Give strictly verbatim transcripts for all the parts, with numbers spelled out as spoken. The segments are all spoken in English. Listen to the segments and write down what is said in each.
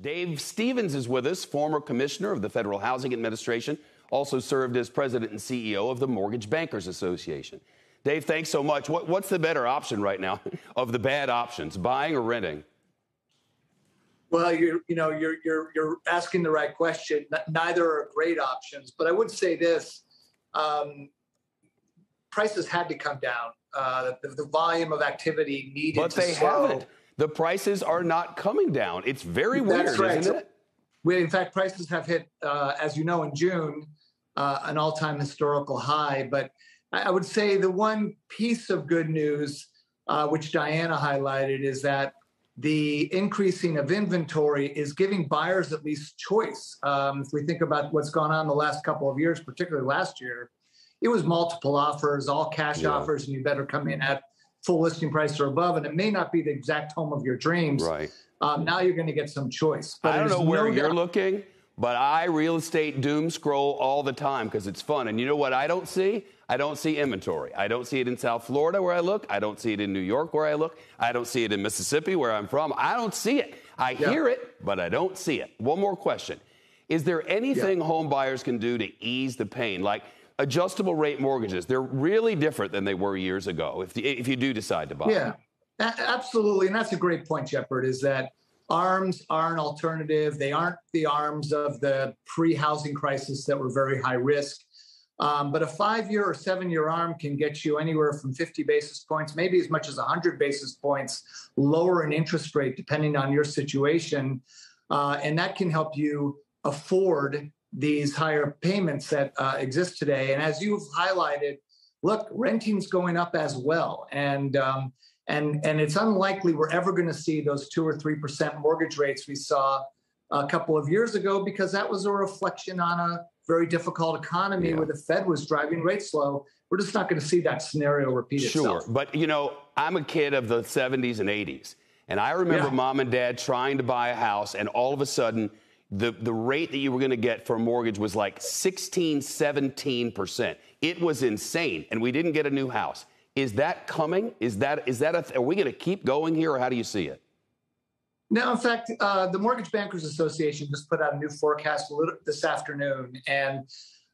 Dave Stevens is with us, former commissioner of the Federal Housing Administration, also served as president and C E O of the Mortgage Bankers Association. Dave, thanks so much. What, what's the better option right now of the bad options, buying or renting? Well, you're, you know, you're, you're, you're asking the right question. Neither are great options, but I would say this. Um, prices had to come down. Uh, the, the volume of activity needed but to But they slow. haven't. The prices are not coming down. It's very weird, That's right. isn't it? We, in fact, prices have hit, uh, as you know, in June, uh, an all-time historical high. But I would say the one piece of good news, uh, which Diana highlighted, is that the increasing of inventory is giving buyers at least choice. Um, if we think about what's gone on the last couple of years, particularly last year, it was multiple offers, all cash yeah. offers, and you better come in at full listing price or above, and it may not be the exact home of your dreams. Right. Um, now you're going to get some choice. But I don't know where no you're looking, but I real estate doom scroll all the time because it's fun. And you know what I don't see? I don't see inventory. I don't see it in South Florida where I look. I don't see it in New York where I look. I don't see it in Mississippi where I'm from. I don't see it. I yeah. hear it, but I don't see it. One more question. Is there anything yeah. home buyers can do to ease the pain? Like adjustable rate mortgages, they're really different than they were years ago if, the, if you do decide to buy. Yeah, absolutely. And that's a great point, Shepard, is that ARMs are an alternative. They aren't the ARMs of the pre-housing crisis that were very high risk. Um, but a five-year or seven-year ARM can get you anywhere from fifty basis points, maybe as much as one hundred basis points lower in interest rate, depending on your situation. Uh, and that can help you afford these higher payments that uh, exist today. And as you've highlighted, look, renting's going up as well. And um, and and it's unlikely we're ever going to see those two or three percent mortgage rates we saw a couple of years ago, because that was a reflection on a very difficult economy yeah. where the Fed was driving rates low. We're just not going to see that scenario repeat sure. itself. Sure, but you know, I'm a kid of the seventies and eighties, and I remember yeah. mom and dad trying to buy a house, and all of a sudden, The, the rate that you were going to get for a mortgage was like sixteen, seventeen percent. It was insane, and we didn't get a new house. Is that coming? Is that is that a, are we going to keep going here, or how do you see it? No, in fact, uh, the Mortgage Bankers Association just put out a new forecast this afternoon, and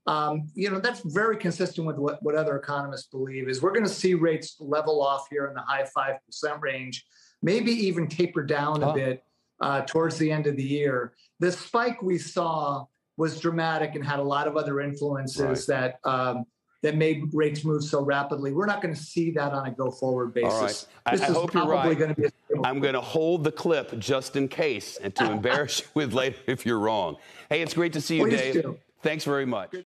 um, you know that's very consistent with what, what other economists believe is we're going to see rates level off here in the high five percent range, maybe even taper down a oh. bit. Uh, towards the end of the year. The spike we saw was dramatic and had a lot of other influences right. that um, that made rates move so rapidly. We're not going to see that on a go-forward basis. All right. I, this I is hope probably you're right. Gonna be I'm going to hold the clip just in case and to embarrass you with later if you're wrong. Hey, it's great to see you, Please Dave. Do. Thanks very much. Good